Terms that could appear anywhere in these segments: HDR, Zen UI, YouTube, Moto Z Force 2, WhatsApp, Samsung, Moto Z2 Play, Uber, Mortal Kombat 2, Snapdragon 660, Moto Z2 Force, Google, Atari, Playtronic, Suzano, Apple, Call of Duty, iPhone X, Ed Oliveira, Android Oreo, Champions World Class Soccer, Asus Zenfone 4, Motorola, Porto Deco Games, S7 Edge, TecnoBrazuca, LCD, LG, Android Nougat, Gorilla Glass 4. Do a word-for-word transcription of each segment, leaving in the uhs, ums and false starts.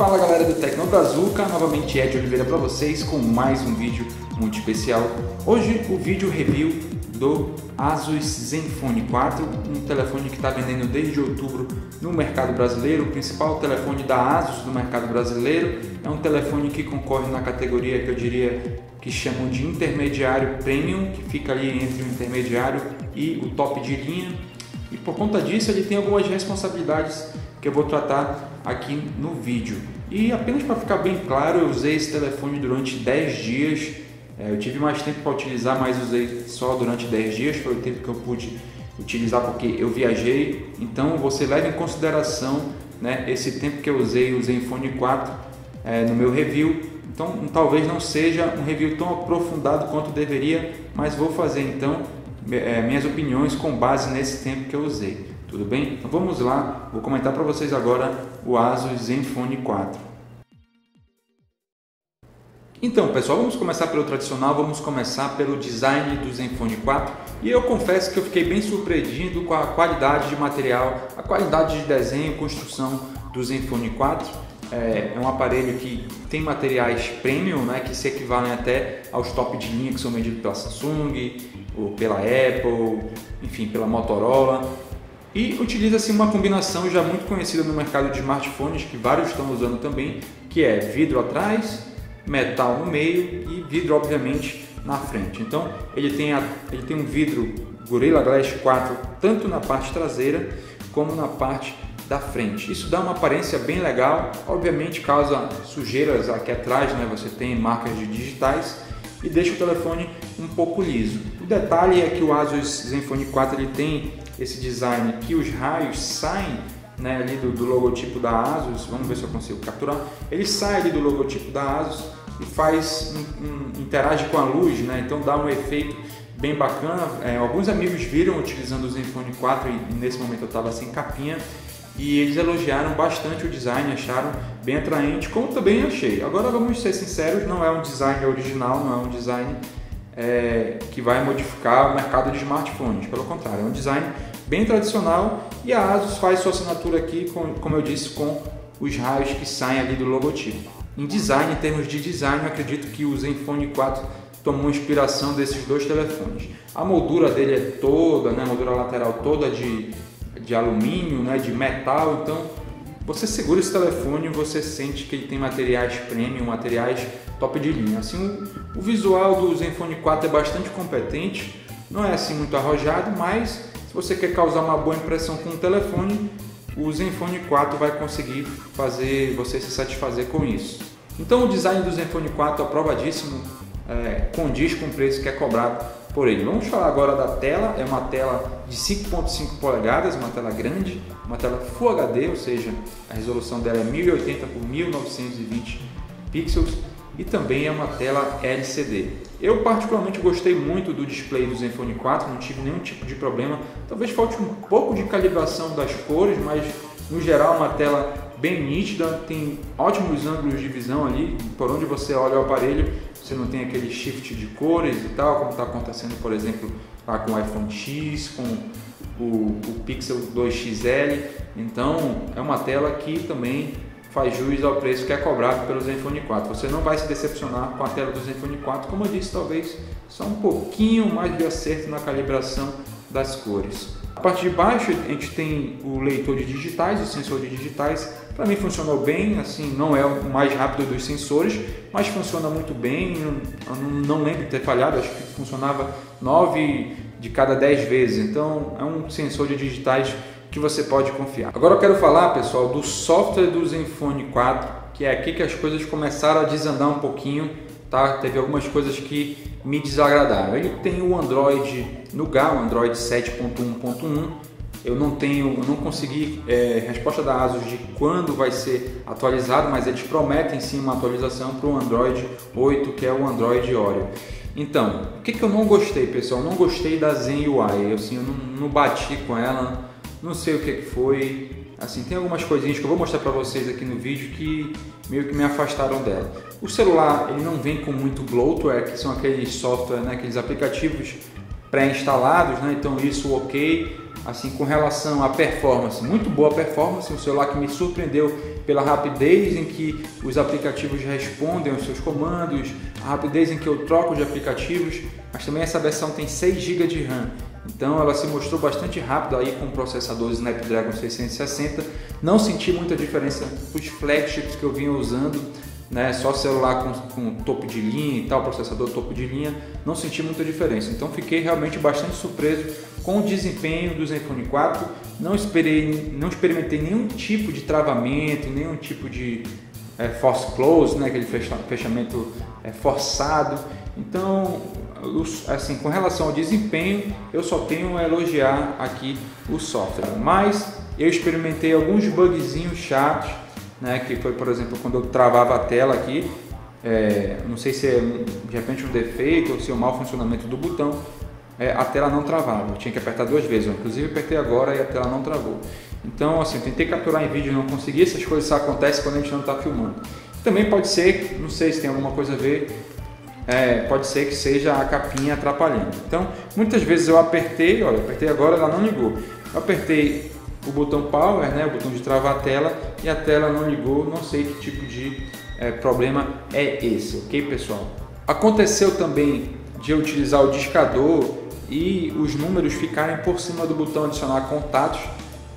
Fala galera do TecnoBrazuca, novamente Ed Oliveira para vocês com mais um vídeo muito especial. Hoje o vídeo review do Asus Zenfone quatro, um telefone que está vendendo desde outubro no mercado brasileiro, o principal telefone da Asus no mercado brasileiro. É um telefone que concorre na categoria que eu diria que chamam de intermediário premium, que fica ali entre o intermediário e o top de linha. E por conta disso ele tem algumas responsabilidades que eu vou tratar aqui no vídeo. E apenas para ficar bem claro, eu usei esse telefone durante dez dias, eu tive mais tempo para utilizar, mas usei só durante dez dias, foi o tempo que eu pude utilizar porque eu viajei. Então você leva em consideração, né, esse tempo que eu usei o Zenfone quatro é, no meu review. Então talvez não seja um review tão aprofundado quanto deveria, mas vou fazer então é, minhas opiniões com base nesse tempo que eu usei. Tudo bem? Então vamos lá, vou comentar para vocês agora o Asus Zenfone quatro. Então pessoal, vamos começar pelo tradicional, vamos começar pelo design do Zenfone quatro. E eu confesso que eu fiquei bem surpreendido com a qualidade de material, a qualidade de desenho e construção do Zenfone quatro. É um aparelho que tem materiais premium, né, que se equivalem até aos top de linha que são vendidos pela Samsung, ou pela Apple, enfim, pela Motorola. E utiliza-se uma combinação já muito conhecida no mercado de smartphones, que vários estão usando também, que é vidro atrás, metal no meio e vidro obviamente na frente. Então ele tem, a, ele tem um vidro Gorilla Glass quatro tanto na parte traseira como na parte da frente. Isso dá uma aparência bem legal, obviamente causa sujeiras aqui atrás, né? Você tem marcas de digitais e deixa o telefone um pouco liso. O detalhe é que o Asus Zenfone quatro ele tem esse design que os raios saem, né, ali do, do logotipo da Asus. Vamos ver se eu consigo capturar. Ele sai ali do logotipo da Asus e faz um, um, interage com a luz, né? Então dá um efeito bem bacana. É, alguns amigos viram utilizando o Zenfone quatro e nesse momento eu estava sem capinha e eles elogiaram bastante o design, acharam bem atraente, como também achei. Agora vamos ser sinceros, não é um design original, não é um design é, que vai modificar o mercado de smartphones. Pelo contrário, é um design bem tradicional e a Asus faz sua assinatura aqui, com, como eu disse, com os raios que saem ali do logotipo. Em design, em termos de design, eu acredito que o Zenfone quatro tomou inspiração desses dois telefones. A moldura dele é toda, né, a moldura lateral toda de, de alumínio, né, de metal, então você segura esse telefone e você sente que ele tem materiais premium, materiais top de linha. Assim, o, o visual do Zenfone quatro é bastante competente, não é assim muito arrojado, mas se você quer causar uma boa impressão com o telefone, o Zenfone quatro vai conseguir fazer você se satisfazer com isso. Então o design do Zenfone quatro, aprovadíssimo, é, condiz com o preço que é cobrado por ele. Vamos falar agora da tela. É uma tela de cinco ponto cinco polegadas, uma tela grande, uma tela Full H D, ou seja, a resolução dela é mil e oitenta por mil novecentos e vinte pixels e também é uma tela L C D. Eu particularmente gostei muito do display do Zenfone quatro, não tive nenhum tipo de problema. Talvez falte um pouco de calibração das cores, mas no geral uma tela bem nítida, tem ótimos ângulos de visão ali, por onde você olha o aparelho, você não tem aquele shift de cores e tal, como está acontecendo, por exemplo, lá com o iPhone X, com o, o Pixel dois X L. Então é uma tela que também faz jus ao preço que é cobrado pelo Zenfone quatro. Você não vai se decepcionar com a tela do Zenfone quatro, como eu disse, talvez só um pouquinho mais de acerto na calibração das cores. A parte de baixo a gente tem o leitor de digitais, o sensor de digitais. Para mim funcionou bem, assim, não é o mais rápido dos sensores, mas funciona muito bem. Eu não lembro de ter falhado, acho que funcionava nove de cada dez vezes. Então é um sensor de digitais que você pode confiar. Agora eu quero falar, pessoal, do software do Zenfone quatro, que é aqui que as coisas começaram a desandar um pouquinho, tá? Teve algumas coisas que me desagradaram. Ele tem o Android Nougat, o Android sete ponto um ponto um. Eu não tenho, eu não consegui é, resposta da Asus de quando vai ser atualizado, mas eles prometem sim uma atualização para o Android oito, que é o Android Oreo. Então, o que que eu não gostei, pessoal? Eu não gostei da Zen U I, eu, assim, eu não, não bati com ela. Não sei o que foi, assim, tem algumas coisinhas que eu vou mostrar para vocês aqui no vídeo que meio que me afastaram dela. O celular, ele não vem com muito bloatware, que são aqueles software, né, aqueles aplicativos pré-instalados, né, então isso ok, assim, com relação à performance, muito boa performance, um celular que me surpreendeu pela rapidez em que os aplicativos respondem aos seus comandos, a rapidez em que eu troco de aplicativos, mas também essa versão tem seis gigas de RAM, então ela se mostrou bastante rápida aí com o processador Snapdragon seiscentos e sessenta, não senti muita diferença nos flagships que eu vinha usando, né, só celular com, com topo de linha e tal, processador topo de linha, não senti muita diferença. Então fiquei realmente bastante surpreso com o desempenho do Zenfone quatro, não, esperei, não experimentei nenhum tipo de travamento, nenhum tipo de é, force close, né, aquele fechamento é, forçado. Então, assim, com relação ao desempenho, eu só tenho a elogiar aqui o software, mas eu experimentei alguns bugzinhos chatos, né, que foi, por exemplo, quando eu travava a tela aqui, é, não sei se é de repente um defeito ou se é um mau funcionamento do botão, é, a tela não travava, eu tinha que apertar duas vezes, eu, inclusive apertei agora e a tela não travou. Então, assim, tentei capturar em vídeo e não consegui, essas coisas só acontecem quando a gente não está filmando. Também pode ser, não sei se tem alguma coisa a ver, é, pode ser que seja a capinha atrapalhando. Então, muitas vezes eu apertei, olha, apertei agora, ela não ligou, eu apertei o botão power, né, o botão de travar a tela, e a tela não ligou, não sei que tipo de é, problema é esse, ok, pessoal? Aconteceu também de eu utilizar o discador e os números ficarem por cima do botão adicionar contatos,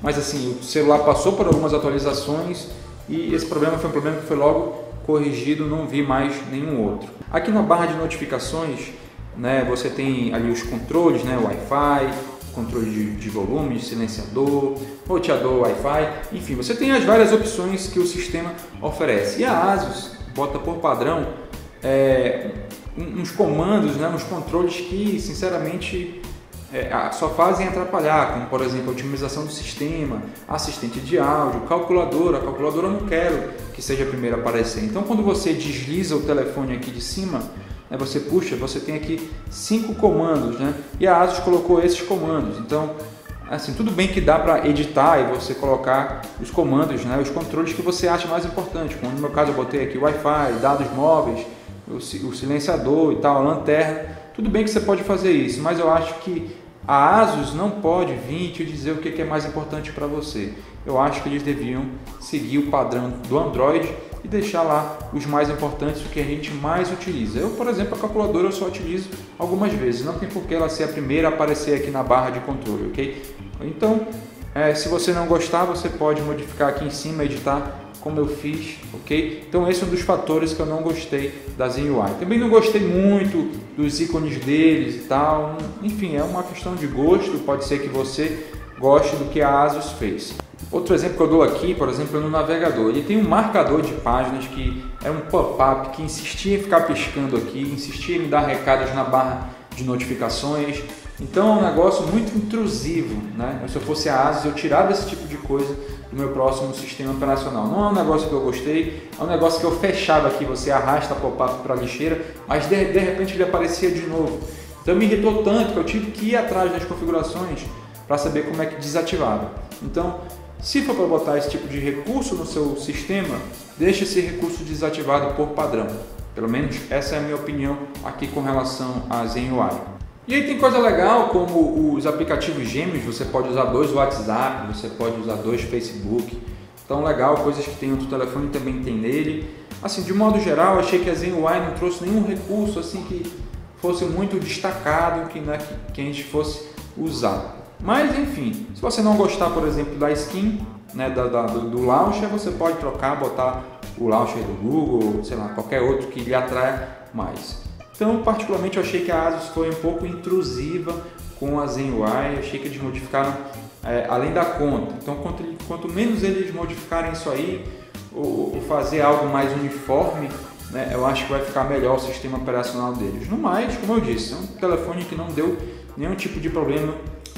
mas assim, o celular passou por algumas atualizações e esse problema foi um problema que foi logo corrigido, não vi mais nenhum outro. Aqui na barra de notificações, né, você tem ali os controles, né, o Wi-Fi, controle de, de volume, de silenciador, roteador, Wi-Fi, enfim, você tem as várias opções que o sistema oferece. E a Asus bota por padrão é, uns comandos, né, uns controles que, sinceramente, é, só fazem atrapalhar, como, por exemplo, a otimização do sistema, assistente de áudio, calculadora. A calculadora eu não quero que seja a primeira a aparecer. Então, quando você desliza o telefone aqui de cima, você puxa, você tem aqui cinco comandos, né? E a Asus colocou esses comandos. Então, assim, tudo bem que dá para editar e você colocar os comandos, né, os controles que você acha mais importante, como no meu caso eu botei aqui Wi-Fi, dados móveis, o silenciador e tal, a lanterna. Tudo bem que você pode fazer isso, mas eu acho que a Asus não pode vir te dizer o que é mais importante para você. Eu acho que eles deviam seguir o padrão do Android e deixar lá os mais importantes, o que a gente mais utiliza. Eu, por exemplo, a calculadora eu só utilizo algumas vezes, não tem por que ela ser a primeira a aparecer aqui na barra de controle, ok? Então, é, se você não gostar, você pode modificar aqui em cima, editar como eu fiz, ok? Então esse é um dos fatores que eu não gostei da Zen U I. Também não gostei muito dos ícones deles e tal, enfim, é uma questão de gosto, pode ser que você goste do que a Asus fez. Outro exemplo que eu dou aqui, por exemplo, é no navegador. Ele tem um marcador de páginas que é um pop-up que insistia em ficar piscando aqui, insistia em me dar recados na barra de notificações. Então é um negócio muito intrusivo, né? Se eu fosse a Asus, eu tirava esse tipo de coisa do meu próximo sistema operacional. Não é um negócio que eu gostei, é um negócio que eu fechava aqui, você arrasta pop-up para a lixeira, mas de, de repente ele aparecia de novo. Então me irritou tanto que eu tive que ir atrás das configurações para saber como é que desativava. Então, se for para botar esse tipo de recurso no seu sistema, deixe esse recurso desativado por padrão. Pelo menos essa é a minha opinião aqui com relação à Zen U I. E aí tem coisa legal como os aplicativos gêmeos, você pode usar dois WhatsApp, você pode usar dois Facebook. Então legal, coisas que tem no telefone também tem nele. Assim, de modo geral, achei que a Zen U I não trouxe nenhum recurso assim que fosse muito destacado, que, né, que a gente fosse usar. Mas enfim, se você não gostar, por exemplo, da skin, né, da, da, do, do launcher, você pode trocar, botar o launcher do Google, sei lá, qualquer outro que lhe atraia mais. Então, particularmente, eu achei que a Asus foi um pouco intrusiva com a Zen U I, achei que eles modificaram é, além da conta. Então, quanto, quanto menos eles modificarem isso aí, ou, ou fazer algo mais uniforme, né, eu acho que vai ficar melhor o sistema operacional deles. No mais, como eu disse, é um telefone que não deu nenhum tipo de problema,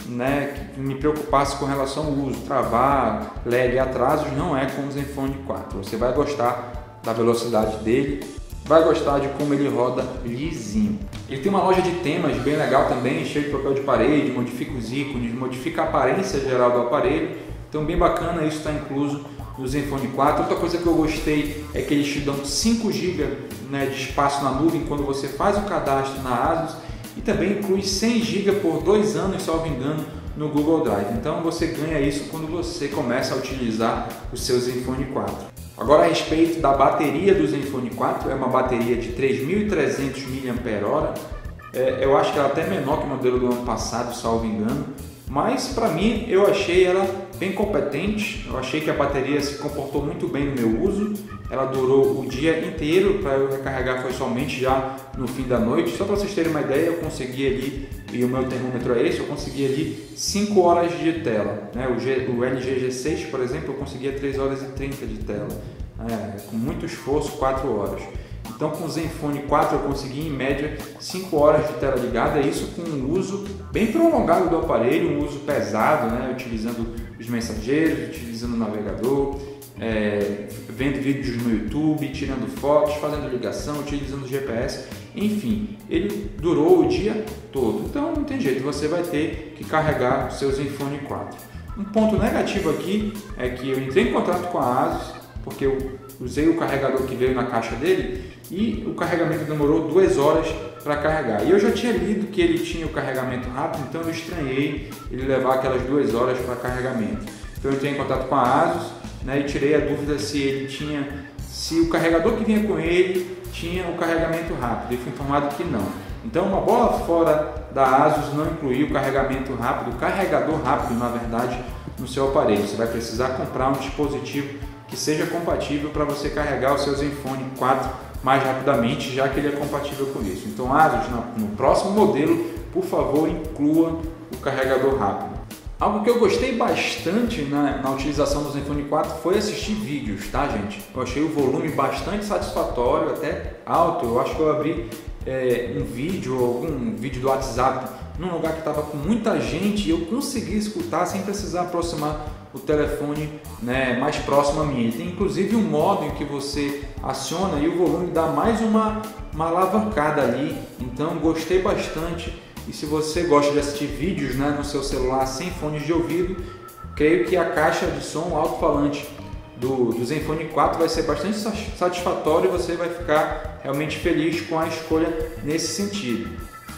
né, que me preocupasse com relação ao uso, travar, lag, atrasos, não é com o Zenfone quatro. Você vai gostar da velocidade dele, vai gostar de como ele roda lisinho. Ele tem uma loja de temas bem legal também, cheio de papel de parede, modifica os ícones, modifica a aparência geral do aparelho, então bem bacana, isso está incluso no Zenfone quatro. Outra coisa que eu gostei é que eles te dão cinco gigas, né, de espaço na nuvem quando você faz o cadastro na Asus, e também inclui cem gigas por dois anos, salvo engano, no Google Drive. Então você ganha isso quando você começa a utilizar o seu Zenfone quatro. Agora, a respeito da bateria do Zenfone quatro, é uma bateria de três mil e trezentos miliampères-hora. É, eu acho que ela é até menor que o modelo do ano passado, salvo engano, mas para mim eu achei ela bem competente. Eu achei que a bateria se comportou muito bem no meu uso. Ela durou o dia inteiro, para eu recarregar foi somente já no fim da noite. Só para vocês terem uma ideia, eu consegui ali, e o meu termômetro é esse, eu consegui ali cinco horas de tela, né? O, G, o L G G seis, por exemplo, eu conseguia três horas e trinta de tela, é, com muito esforço, quatro horas. Então com o Zenfone quatro eu consegui em média cinco horas de tela ligada, isso com um uso bem prolongado do aparelho, um uso pesado, né? Utilizando os mensageiros, utilizando o navegador, é, vendo vídeos no YouTube, tirando fotos, fazendo ligação, utilizando o G P S, enfim, ele durou o dia todo. Então não tem jeito, você vai ter que carregar o seu Zenfone quatro. Um ponto negativo aqui é que eu entrei em contato com a Asus, porque eu usei o carregador que veio na caixa dele e o carregamento demorou duas horas para carregar. E eu já tinha lido que ele tinha o carregamento rápido, então eu estranhei ele levar aquelas duas horas para carregamento. Então eu entrei em contato com a Asus, né, e tirei a dúvida se ele tinha, se o carregador que vinha com ele tinha o carregamento rápido, e fui informado que não. Então uma bola fora da Asus não incluir o carregamento rápido, o carregador rápido, na verdade, no seu aparelho. Você vai precisar comprar um dispositivo que seja compatível para você carregar o seu Zenfone quatro mais rapidamente, já que ele é compatível com isso. Então Asus, no próximo modelo, por favor, inclua o carregador rápido. Algo que eu gostei bastante na, na utilização do Zenfone quatro foi assistir vídeos, tá, gente? Eu achei o volume bastante satisfatório, até alto. Eu acho que eu abri é, um vídeo, algum vídeo do WhatsApp, num lugar que estava com muita gente, e eu consegui escutar sem precisar aproximar o telefone, né, mais próximo a mim. Tem inclusive um modo em que você aciona e o volume dá mais uma, uma alavancada ali. Então gostei bastante. E se você gosta de assistir vídeos, né, no seu celular sem fones de ouvido, creio que a caixa de som alto-falante do, do Zenfone quatro vai ser bastante satisfatória e você vai ficar realmente feliz com a escolha nesse sentido.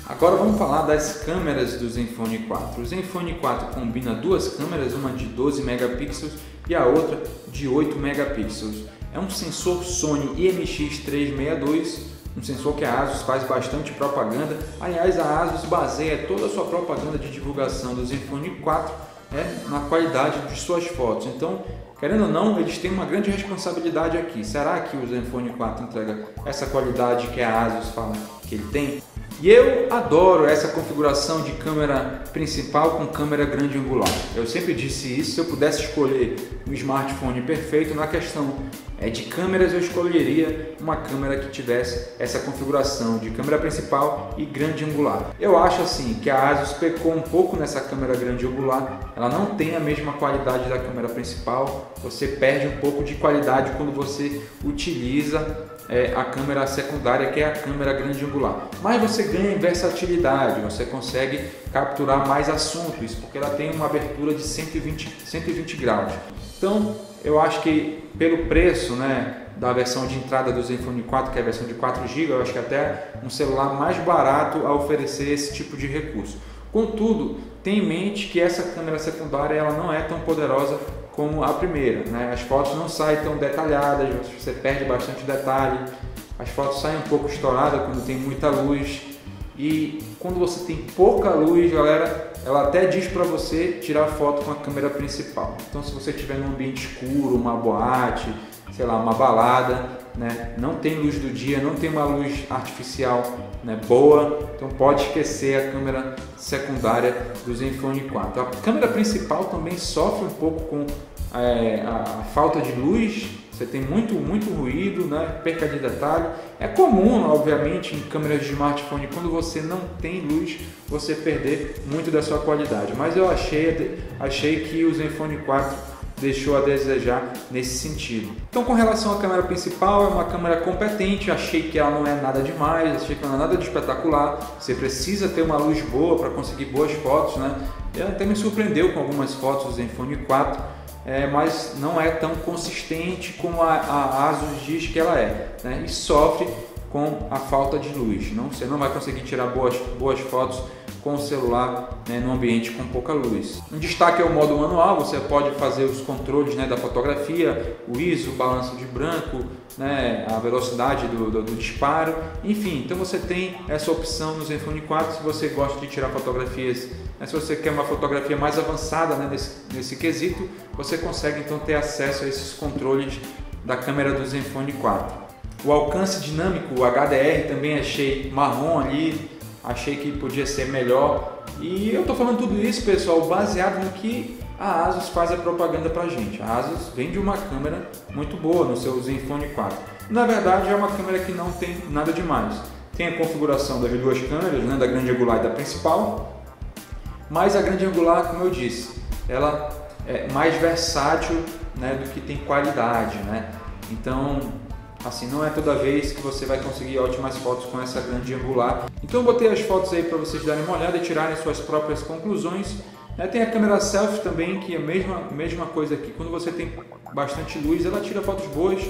Agora vamos falar das câmeras do Zenfone quatro. O Zenfone quatro combina duas câmeras, uma de doze megapixels e a outra de oito megapixels. É um sensor Sony I M X trezentos e sessenta e dois, um sensor que a Asus faz bastante propaganda. Aliás, a Asus baseia toda a sua propaganda de divulgação do Zenfone quatro é, na qualidade de suas fotos. Então, querendo ou não, eles têm uma grande responsabilidade aqui. Será que o Zenfone quatro entrega essa qualidade que a Asus fala que ele tem? E eu adoro essa configuração de câmera principal com câmera grande angular. Eu sempre disse isso, se eu pudesse escolher um smartphone perfeito na questão é, de câmeras, eu escolheria uma câmera que tivesse essa configuração de câmera principal e grande angular. Eu acho assim que a Asus pecou um pouco nessa câmera grande angular, ela não tem a mesma qualidade da câmera principal, você perde um pouco de qualidade quando você utiliza É a câmera secundária, que é a câmera grande angular, mas você ganha em versatilidade, você consegue capturar mais assunto, isso porque ela tem uma abertura de cento e vinte graus. Então eu acho que pelo preço, né, da versão de entrada do Zenfone quatro, que é a versão de quatro gigas, eu acho que até um celular mais barato a oferecer esse tipo de recurso. Contudo, tenha em mente que essa câmera secundária ela não é tão poderosa como a primeira, né? As fotos não saem tão detalhadas, você perde bastante detalhe, as fotos saem um pouco estouradas quando tem muita luz, e quando você tem pouca luz, galera, ela até diz para você tirar foto com a câmera principal. Então se você estiver num ambiente escuro, uma boate, sei lá, uma balada, né, não tem luz do dia, não tem uma luz artificial, né, boa, então pode esquecer a câmera secundária do Zenfone quatro. A câmera principal também sofre um pouco com é, a falta de luz, você tem muito, muito ruído, né, perca de detalhe. É comum, obviamente, em câmeras de smartphone, quando você não tem luz, você perder muito da sua qualidade, mas eu achei, achei que o Zenfone quatro deixou a desejar nesse sentido. Então, com relação à câmera principal, é uma câmera competente, achei que ela não é nada demais, achei que ela não é nada de espetacular, você precisa ter uma luz boa para conseguir boas fotos, né? Ela até me surpreendeu com algumas fotos do Zenfone quatro, é, mas não é tão consistente como a, a Asus diz que ela é, né? E sofre com a falta de luz, não? Você não vai conseguir tirar boas, boas fotos com o celular, né, num ambiente com pouca luz. Um destaque é o modo manual, você pode fazer os controles, né, da fotografia, o I S O, o balanço de branco, né, a velocidade do, do, do disparo, enfim. Então você tem essa opção no Zenfone quatro se você gosta de tirar fotografias, né, se você quer uma fotografia mais avançada, né, nesse, nesse quesito, você consegue então ter acesso a esses controles da câmera do Zenfone quatro. O alcance dinâmico, o H D R, também achei marrom ali, achei que podia ser melhor. E eu estou falando tudo isso, pessoal, baseado no que a Asus faz a propaganda para a gente. A Asus vende uma câmera muito boa no seu Zenfone quatro. Na verdade, é uma câmera que não tem nada demais. Tem a configuração das duas câmeras, né, da grande angular e da principal. Mas a grande angular, como eu disse, ela é mais versátil, né, do que tem qualidade, né? Então, assim, não é toda vez que você vai conseguir ótimas fotos com essa grande angular. Então eu botei as fotos aí para vocês darem uma olhada e tirarem suas próprias conclusões. Tem a câmera selfie também, que é a mesma, mesma coisa aqui. Quando você tem bastante luz, ela tira fotos boas,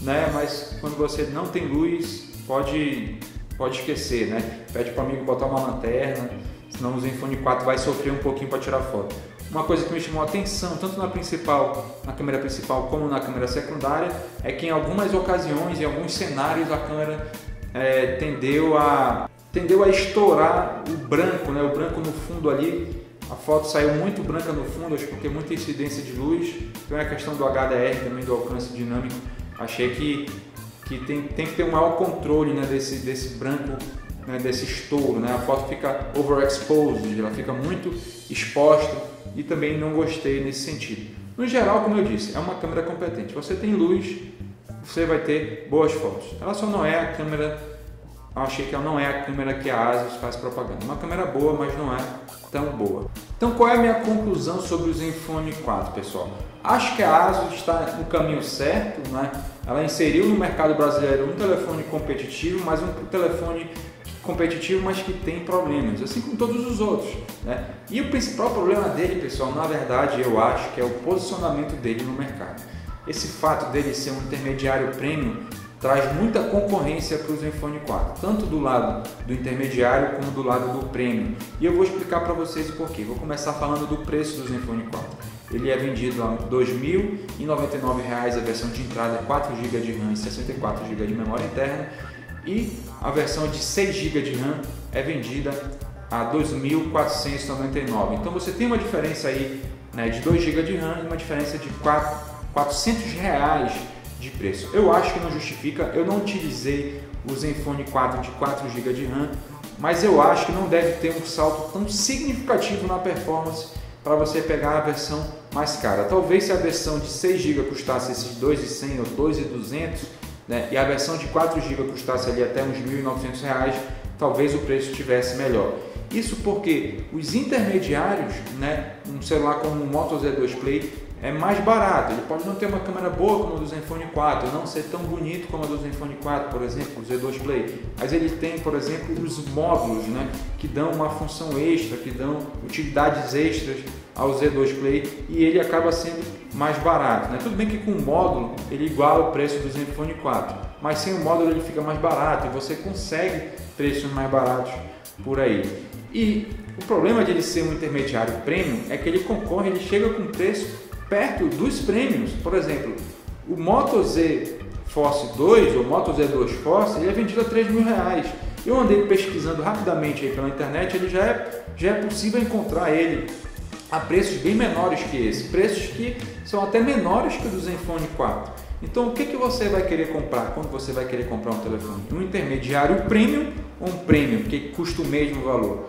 né? Mas quando você não tem luz, pode, pode esquecer, né? Pede para o amigo botar uma lanterna, senão o Zenfone quatro vai sofrer um pouquinho para tirar foto. Uma coisa que me chamou a atenção, tanto na principal, na câmera principal, como na câmera secundária, é que em algumas ocasiões, em alguns cenários, a câmera é, tendeu, a, tendeu a estourar o branco, né? O branco no fundo ali, a foto saiu muito branca no fundo, acho que tem muita incidência de luz. Então é a questão do H D R também, do alcance dinâmico, achei que, que tem, tem que ter um maior controle, né, desse, desse branco, né, desse estouro, né? A foto fica overexposed, ela fica muito exposta. E também não gostei nesse sentido. No geral, como eu disse, é uma câmera competente. Você tem luz, você vai ter boas fotos. Ela só não é a câmera, eu achei que ela não é a câmera que a Asus faz propaganda. Uma câmera boa, mas não é tão boa. Então qual é a minha conclusão sobre o Zenfone quatro, pessoal? Acho que a Asus está no caminho certo, né? Ela inseriu no mercado brasileiro um telefone competitivo, mas um telefone competitivo, mas que tem problemas, assim como todos os outros, né? E o principal problema dele, pessoal, na verdade, eu acho que é o posicionamento dele no mercado. Esse fato dele ser um intermediário premium traz muita concorrência para o Zenfone quatro, tanto do lado do intermediário como do lado do premium. E eu vou explicar para vocês o porquê. Vou começar falando do preço do Zenfone quatro. Ele é vendido a dois mil e noventa e nove reais, a versão de entrada, quatro gigas de RAM e sessenta e quatro gigas de memória interna. E a versão de seis gigas de RAM é vendida a dois mil quatrocentos e noventa e nove reais. Então você tem uma diferença aí, né, de dois gigas de RAM e uma diferença de quatrocentos reais de preço. Eu acho que não justifica. Eu não utilizei o Zenfone quatro de quatro gigas de RAM, mas eu acho que não deve ter um salto tão significativo na performance para você pegar a versão mais cara. Talvez se a versão de seis gigas custasse esses dois mil e cem reais ou dois mil e duzentos reais, né, e a versão de quatro gigas custasse ali até uns mil e novecentos reais, talvez o preço estivesse melhor. Isso porque os intermediários, né, um celular como o Moto Z dois Play é mais barato. Ele pode não ter uma câmera boa como a do Zenfone quatro, não ser tão bonito como a do Zenfone quatro, por exemplo, o Z dois Play, mas ele tem, por exemplo, os módulos, né, que dão uma função extra, que dão utilidades extras ao Z dois Play, e ele acaba sendo mais barato, né? Tudo bem que com o módulo ele iguala o preço do Zenfone quatro, mas sem o módulo ele fica mais barato e você consegue preços mais baratos por aí. E o problema de ele ser um intermediário premium é que ele concorre, ele chega com preço perto dos prêmios. Por exemplo, o Moto Z Force dois ou Moto Z dois Force, ele é vendido a três mil reais. Eu andei pesquisando rapidamente aí pela internet, ele já é, já é possível encontrar ele a preços bem menores que esse, preços que são até menores que o do Zenfone quatro. Então o que, que você vai querer comprar quando você vai querer comprar um telefone? Um intermediário premium ou um premium que custa o mesmo valor?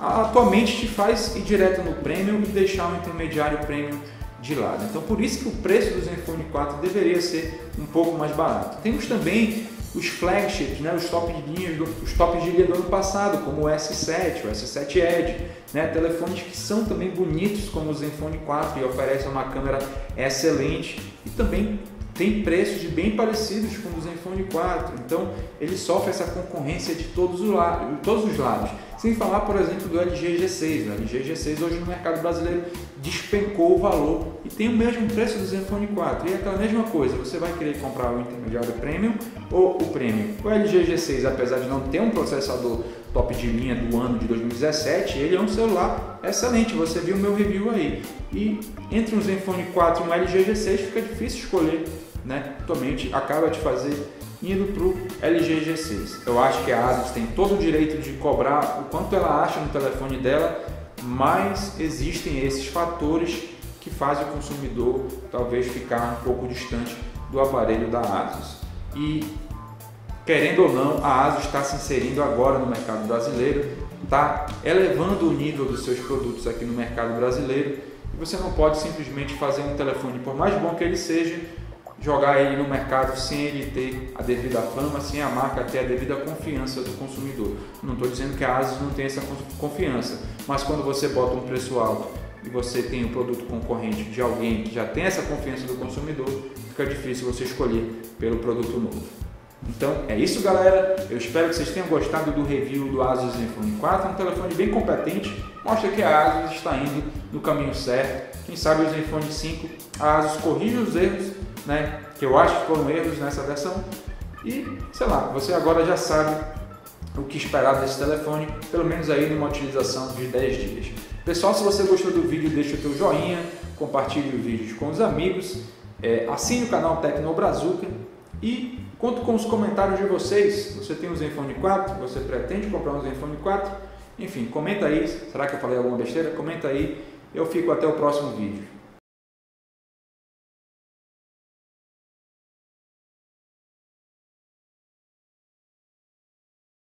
Atualmente te faz ir direto no premium e deixar o intermediário premium de lado. Então por isso que o preço do Zenfone quatro deveria ser um pouco mais barato. Temos também os flagships, né, os top de linha, os top de linha do ano passado, como o S sete, o S sete Edge, né, telefones que são também bonitos como o Zenfone quatro e oferecem uma câmera excelente e também tem preços bem parecidos com o Zenfone quatro. Então ele sofre essa concorrência de todos os lados, todos os lados. Sem falar, por exemplo, do L G G seis. O L G G seis hoje no mercado brasileiro despencou o valor e tem o mesmo preço do Zenfone quatro. E é aquela mesma coisa, você vai querer comprar o intermediário premium ou o premium. O L G G seis, apesar de não ter um processador top de linha do ano de dois mil e dezessete, ele é um celular excelente, você viu o meu review aí. E entre um Zenfone quatro e um L G G seis fica difícil escolher, né? Tua mente acaba de fazer indo para o L G G seis. Eu acho que a Asus tem todo o direito de cobrar o quanto ela acha no telefone dela, mas existem esses fatores que fazem o consumidor talvez ficar um pouco distante do aparelho da Asus. E querendo ou não, a Asus está se inserindo agora no mercado brasileiro, está elevando o nível dos seus produtos aqui no mercado brasileiro, e você não pode simplesmente fazer um telefone, por mais bom que ele seja, jogar ele no mercado sem ele ter a devida fama, sem a marca ter a devida confiança do consumidor. Não estou dizendo que a Asus não tem essa confiança, mas quando você bota um preço alto e você tem um produto concorrente de alguém que já tem essa confiança do consumidor, fica difícil você escolher pelo produto novo. Então é isso, galera, eu espero que vocês tenham gostado do review do Asus Zenfone quatro, um telefone bem competente, mostra que a Asus está indo no caminho certo. Quem sabe o Zenfone cinco, a Asus corrige os erros, né, que eu acho que foram erros nessa versão, e sei lá, você agora já sabe o que esperar desse telefone, pelo menos aí numa utilização de dez dias. Pessoal, se você gostou do vídeo, deixa o teu joinha, compartilhe o vídeo com os amigos, é, assine o canal TecnoBrazuca e conto com os comentários de vocês. Você tem um Zenfone quatro, você pretende comprar um Zenfone quatro, enfim, comenta aí, será que eu falei alguma besteira? Comenta aí, eu fico até o próximo vídeo.